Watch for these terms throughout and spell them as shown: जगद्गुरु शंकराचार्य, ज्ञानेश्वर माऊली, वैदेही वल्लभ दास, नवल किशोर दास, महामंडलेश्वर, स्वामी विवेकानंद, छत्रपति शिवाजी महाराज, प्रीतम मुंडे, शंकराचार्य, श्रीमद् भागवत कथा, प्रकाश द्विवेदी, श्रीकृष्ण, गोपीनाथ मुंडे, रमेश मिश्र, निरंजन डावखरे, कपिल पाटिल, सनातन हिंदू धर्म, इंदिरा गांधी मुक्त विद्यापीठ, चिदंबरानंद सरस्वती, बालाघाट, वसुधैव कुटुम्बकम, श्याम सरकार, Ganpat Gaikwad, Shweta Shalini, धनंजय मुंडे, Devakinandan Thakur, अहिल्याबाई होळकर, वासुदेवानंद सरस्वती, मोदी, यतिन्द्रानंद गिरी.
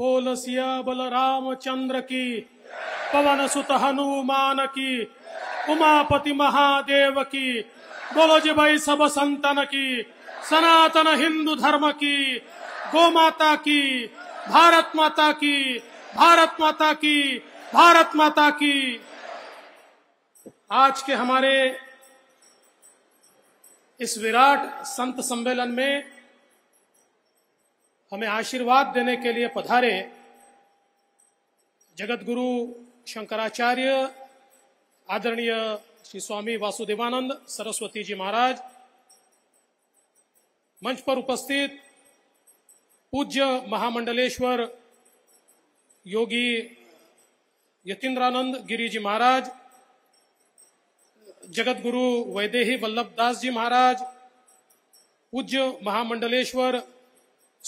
बोल सिया बलराम चंद्र की, पवन सुत हनुमान की, उमापति महादेव की, बोलो जी भाई सब संतन की, सनातन हिंदू धर्म की, गो माता की, भारत माता की, भारत माता की, भारत माता की। आज के हमारे इस विराट संत सम्मेलन में हमें आशीर्वाद देने के लिए पधारे जगत गुरु शंकराचार्य आदरणीय श्री स्वामी वासुदेवानंद सरस्वती जी महाराज, मंच पर उपस्थित पूज्य महामंडलेश्वर योगी यतिन्द्रानंद गिरी जी महाराज, जगत गुरु वैदेही वल्लभ दास जी महाराज, पूज्य महामंडलेश्वर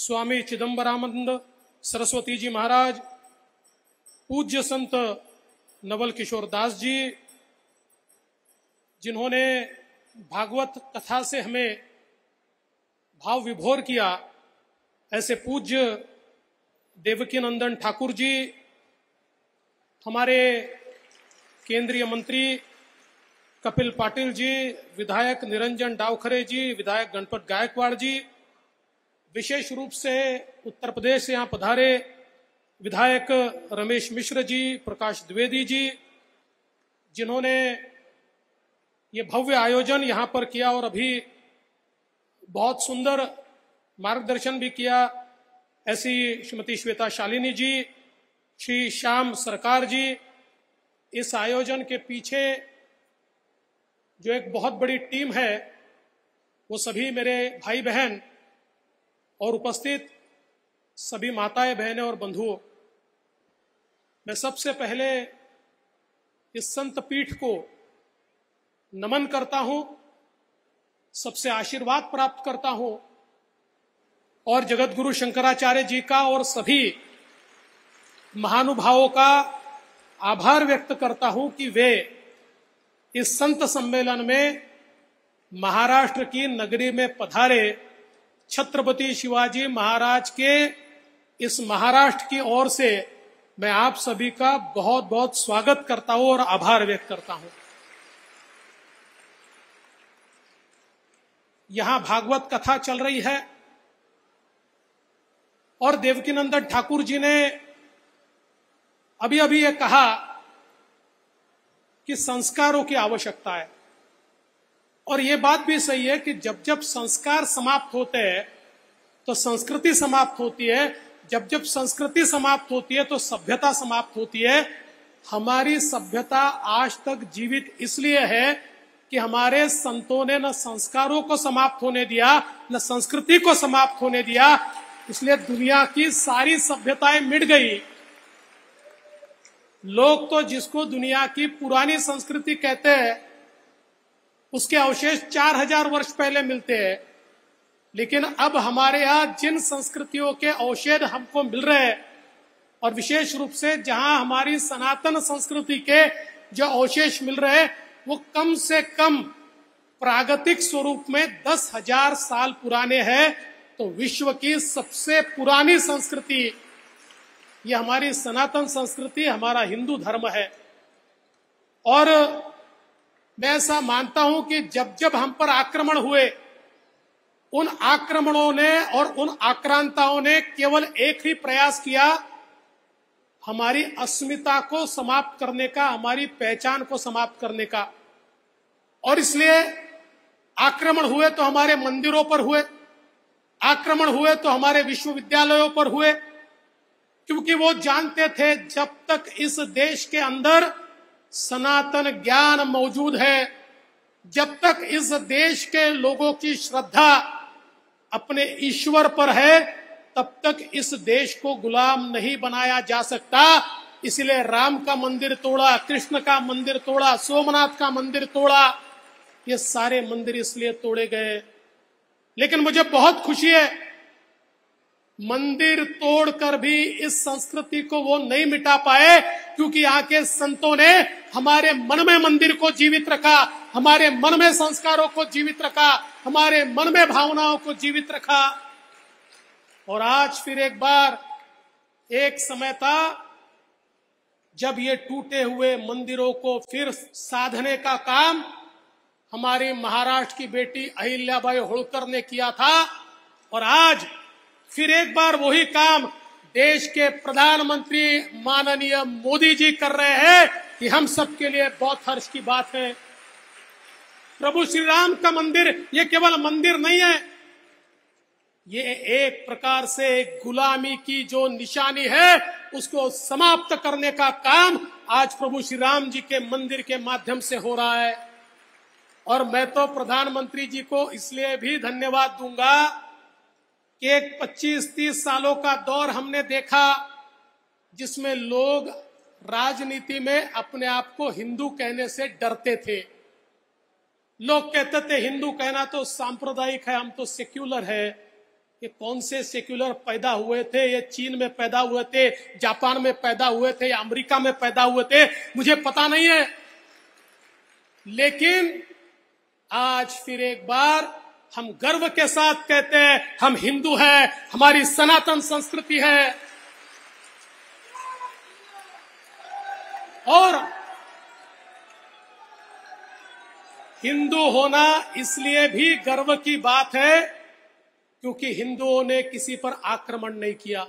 स्वामी चिदंबरानंद सरस्वती जी महाराज, पूज्य संत नवल किशोर दास जी जिन्होंने भागवत कथा से हमें भाव विभोर किया, ऐसे पूज्य देवकीनंदन ठाकुर जी, हमारे केंद्रीय मंत्री कपिल पाटिल जी, विधायक निरंजन डावखरे जी, विधायक गणपत गायकवाड़ जी, विशेष रूप से उत्तर प्रदेश से यहाँ पधारे विधायक रमेश मिश्र जी, प्रकाश द्विवेदी जी, जिन्होंने ये भव्य आयोजन यहाँ पर किया और अभी बहुत सुंदर मार्गदर्शन भी किया, ऐसी श्रीमती श्वेता शालिनी जी, श्री श्याम सरकार जी। इस आयोजन के पीछे जो एक बहुत बड़ी टीम है वो सभी मेरे भाई बहन और उपस्थित सभी माताएं बहनें और बंधुओं, मैं सबसे पहले इस संत पीठ को नमन करता हूं, सबसे आशीर्वाद प्राप्त करता हूं और जगत गुरु शंकराचार्य जी का और सभी महानुभावों का आभार व्यक्त करता हूं कि वे इस संत सम्मेलन में महाराष्ट्र की नगरी में पधारे, छत्रपति शिवाजी महाराज के इस महाराष्ट्र की ओर से मैं आप सभी का बहुत बहुत स्वागत करता हूं और आभार व्यक्त करता हूं। यहां भागवत कथा चल रही है और देवकीनंदन ठाकुर जी ने अभी अभी यह कहा कि संस्कारों की आवश्यकता है और ये बात भी सही है कि जब जब संस्कार समाप्त होते हैं तो संस्कृति समाप्त होती है, जब जब संस्कृति समाप्त होती है तो सभ्यता समाप्त होती है। हमारी सभ्यता आज तक जीवित इसलिए है कि हमारे संतों ने न संस्कारों को समाप्त होने दिया न संस्कृति को समाप्त होने दिया, इसलिए दुनिया की सारी सभ्यताएं मिट गई। लोग तो जिसको दुनिया की पुरानी संस्कृति कहते हैं उसके अवशेष 4000 वर्ष पहले मिलते हैं, लेकिन अब हमारे यहाँ जिन संस्कृतियों के अवशेष हमको मिल रहे हैं और विशेष रूप से जहाँ हमारी सनातन संस्कृति के जो अवशेष मिल रहे हैं वो कम से कम प्रागतिक स्वरूप में 10,000 साल पुराने हैं, तो विश्व की सबसे पुरानी संस्कृति ये हमारी सनातन संस्कृति, हमारा हिंदू धर्म है। और मैं ऐसा मानता हूं कि जब जब हम पर आक्रमण हुए उन आक्रमणों ने और उन आक्रांताओं ने केवल एक ही प्रयास किया, हमारी अस्मिता को समाप्त करने का, हमारी पहचान को समाप्त करने का। और इसलिए आक्रमण हुए तो हमारे मंदिरों पर हुए, आक्रमण हुए तो हमारे विश्वविद्यालयों पर हुए, क्योंकि वो जानते थे जब तक इस देश के अंदर सनातन ज्ञान मौजूद है, जब तक इस देश के लोगों की श्रद्धा अपने ईश्वर पर है, तब तक इस देश को गुलाम नहीं बनाया जा सकता। इसलिए राम का मंदिर तोड़ा, कृष्ण का मंदिर तोड़ा, सोमनाथ का मंदिर तोड़ा, ये सारे मंदिर इसलिए तोड़े गए। लेकिन मुझे बहुत खुशी है मंदिर तोड़कर भी इस संस्कृति को वो नहीं मिटा पाए, क्योंकि यहाँ के संतों ने हमारे मन में मंदिर को जीवित रखा, हमारे मन में संस्कारों को जीवित रखा, हमारे मन में भावनाओं को जीवित रखा। और आज फिर एक बार एक समय था जब ये टूटे हुए मंदिरों को फिर साधने का काम हमारी महाराष्ट्र की बेटी अहिल्याबाई होळकर ने किया था, और आज फिर एक बार वही काम देश के प्रधानमंत्री माननीय मोदी जी कर रहे हैं कि हम सबके लिए बहुत हर्ष की बात है। प्रभु श्री राम का मंदिर ये केवल मंदिर नहीं है, ये एक प्रकार से गुलामी की जो निशानी है उसको समाप्त करने का काम आज प्रभु श्री राम जी के मंदिर के माध्यम से हो रहा है। और मैं तो प्रधानमंत्री जी को इसलिए भी धन्यवाद दूंगा कि एक 25-30 सालों का दौर हमने देखा जिसमें लोग राजनीति में अपने आप को हिंदू कहने से डरते थे। लोग कहते थे हिंदू कहना तो सांप्रदायिक है, हम तो सेक्युलर है। ये कौन से सेक्युलर पैदा हुए थे? ये चीन में पैदा हुए थे, जापान में पैदा हुए थे, या अमेरिका में पैदा हुए थे, मुझे पता नहीं है। लेकिन आज फिर एक बार हम गर्व के साथ कहते हैं हम हिंदू हैं, हमारी सनातन संस्कृति है। और हिंदू होना इसलिए भी गर्व की बात है क्योंकि हिंदुओं ने किसी पर आक्रमण नहीं किया,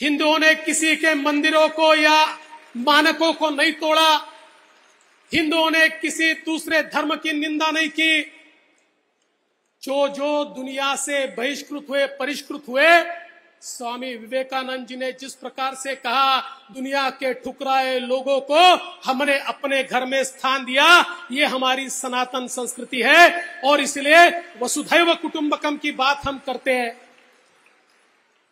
हिंदुओं ने किसी के मंदिरों को या मानकों को नहीं तोड़ा, हिंदुओं ने किसी दूसरे धर्म की निंदा नहीं की। जो जो दुनिया से बहिष्कृत हुए, परिष्कृत हुए, स्वामी विवेकानंद जी ने जिस प्रकार से कहा दुनिया के ठुकराए लोगों को हमने अपने घर में स्थान दिया, ये हमारी सनातन संस्कृति है। और इसलिए वसुधैव कुटुम्बकम की बात हम करते हैं।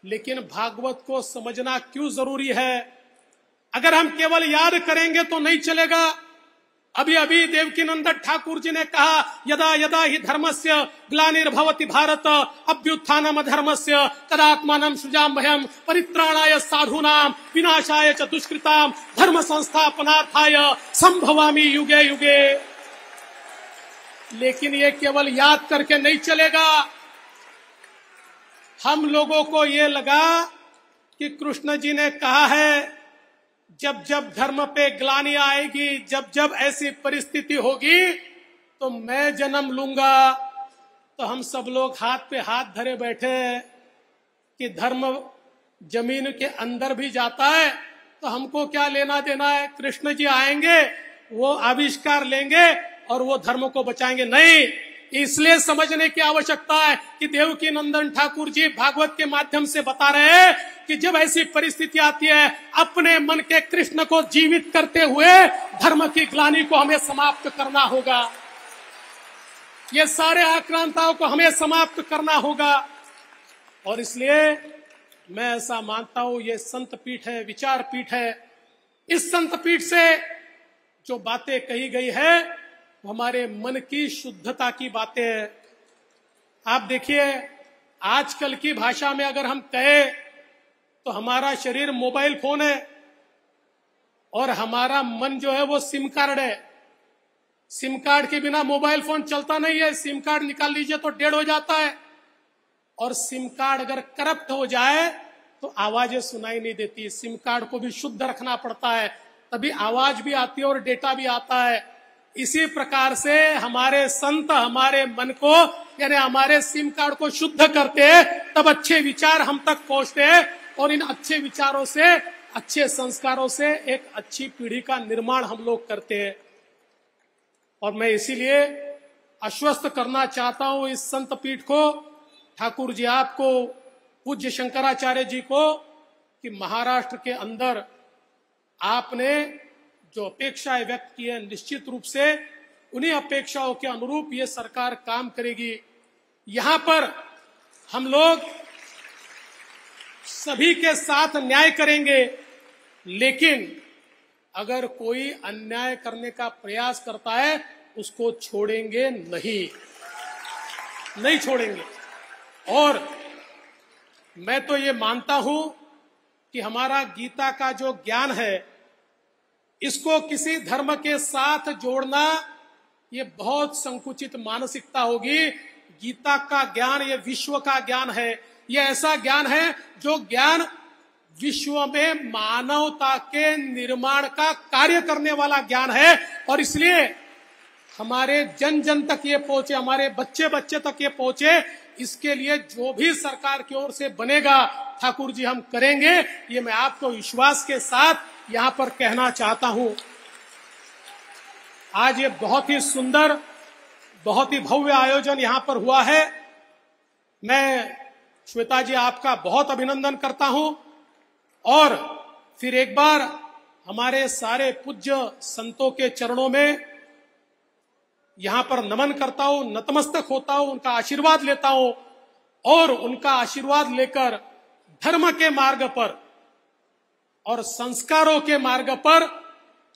लेकिन भागवत को समझना क्यों जरूरी है? अगर हम केवल याद करेंगे तो नहीं चलेगा। अभी अभी देवकीनंदन ठाकुर जी ने कहा यदा यदा हि धर्मस्य ग्लानिर्भवति भारत अभ्युत्थानम अधर्मस्य तदात्मानं सृजाम्यहम परित्राणाय साधूनां विनाशाय च दुष्कृतां धर्म संस्थापनार्थाय संभवामि युगे युगे। लेकिन ये केवल याद करके नहीं चलेगा। हम लोगों को ये लगा कि कृष्ण जी ने कहा है जब जब धर्म पे ग्लानि आएगी, जब जब ऐसी परिस्थिति होगी तो मैं जन्म लूंगा। तो हम सब लोग हाथ पे हाथ धरे बैठे कि धर्म जमीन के अंदर भी जाता है तो हमको क्या लेना देना है? कृष्ण जी आएंगे, वो आविष्कार लेंगे और वो धर्म को बचाएंगे। नहीं, इसलिए समझने की आवश्यकता है कि देवकीनंदन ठाकुर जी भागवत के माध्यम से बता रहे हैं कि जब ऐसी परिस्थिति आती है अपने मन के कृष्ण को जीवित करते हुए धर्म की ग्लानि को हमें समाप्त करना होगा, ये सारे आक्रांताओं को हमें समाप्त करना होगा। और इसलिए मैं ऐसा मानता हूं ये संत पीठ है, विचार पीठ है। इस संत पीठ से जो बातें कही गई है हमारे मन की शुद्धता की बातें हैं। आप देखिए आजकल की भाषा में अगर हम कहें तो हमारा शरीर मोबाइल फोन है और हमारा मन जो है वो सिम कार्ड है। सिम कार्ड के बिना मोबाइल फोन चलता नहीं है। सिम कार्ड निकाल लीजिए तो 1.5 हो जाता है, और सिम कार्ड अगर करप्ट हो जाए तो आवाजें सुनाई नहीं देती। सिम कार्ड को भी शुद्ध रखना पड़ता है, तभी आवाज भी आती है और डेटा भी आता है। इसी प्रकार से हमारे संत हमारे मन को यानी हमारे सिम कार्ड को शुद्ध करते हैं, तब अच्छे विचार हम तक पहुंचते हैं, और इन अच्छे विचारों से, अच्छे संस्कारों से एक अच्छी पीढ़ी का निर्माण हम लोग करते हैं। और मैं इसीलिए आश्वस्त करना चाहता हूं इस संत पीठ को, ठाकुर जी आपको, पूज्य शंकराचार्य जी को, कि महाराष्ट्र के अंदर आपने जो अपेक्षाएं व्यक्त की है निश्चित रूप से उन्हीं अपेक्षाओं के अनुरूप ये सरकार काम करेगी। यहां पर हम लोग सभी के साथ न्याय करेंगे, लेकिन अगर कोई अन्याय करने का प्रयास करता है उसको छोड़ेंगे नहीं छोड़ेंगे। और मैं तो ये मानता हूं कि हमारा गीता का जो ज्ञान है इसको किसी धर्म के साथ जोड़ना ये बहुत संकुचित मानसिकता होगी। गीता का ज्ञान ये विश्व का ज्ञान है, ये ऐसा ज्ञान है जो ज्ञान विश्व में मानवता के निर्माण का कार्य करने वाला ज्ञान है, और इसलिए हमारे जन जन तक ये पहुंचे, हमारे बच्चे बच्चे तक ये पहुंचे, इसके लिए जो भी सरकार की ओर से बनेगा ठाकुर जी हम करेंगे, ये मैं आपको विश्वास के साथ यहाँ पर कहना चाहता हूँ। आज ये बहुत ही सुंदर, बहुत ही भव्य आयोजन यहाँ पर हुआ है। मैं श्वेता जी आपका बहुत अभिनंदन करता हूँ और फिर एक बार हमारे सारे पूज्य संतों के चरणों में यहाँ पर नमन करता हूँ, नतमस्तक होता हूँ, उनका आशीर्वाद लेता हूँ और उनका आशीर्वाद लेकर धर्म के मार्ग पर और संस्कारों के मार्ग पर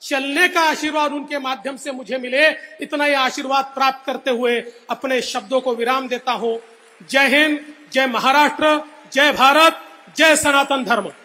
चलने का आशीर्वाद उनके माध्यम से मुझे मिले, इतना ही आशीर्वाद प्राप्त करते हुए अपने शब्दों को विराम देता हूँ। जय हिंद, जय महाराष्ट्र, जय भारत, जय सनातन धर्म।